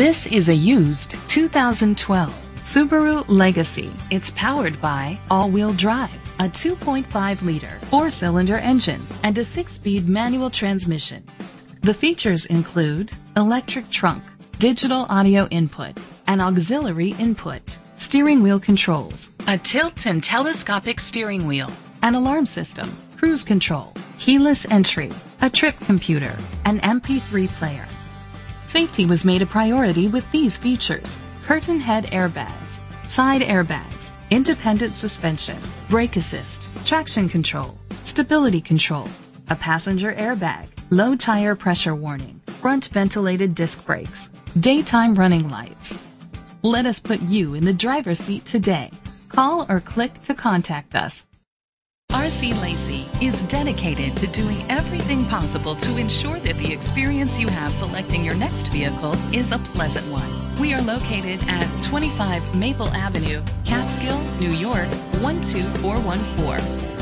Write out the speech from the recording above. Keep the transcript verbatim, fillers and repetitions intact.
This is a used two thousand twelve Subaru Legacy. It's powered by all-wheel drive, a two point five liter four-cylinder engine, and a six-speed manual transmission. The features include electric trunk, digital audio input, an auxiliary input, steering wheel controls, a tilt and telescopic steering wheel, an alarm system, cruise control, keyless entry, a trip computer, an M P three player. Safety was made a priority with these features: curtain head airbags, side airbags, independent suspension, brake assist, traction control, stability control, a passenger airbag, low tire pressure warning, front ventilated disc brakes, daytime running lights. Let us put you in the driver's seat today. Call or click to contact us. R C Lacy is dedicated to doing everything possible to ensure that the experience you have selecting your next vehicle is a pleasant one. We are located at twenty-five Maple Avenue, Catskill, New York one two four one four.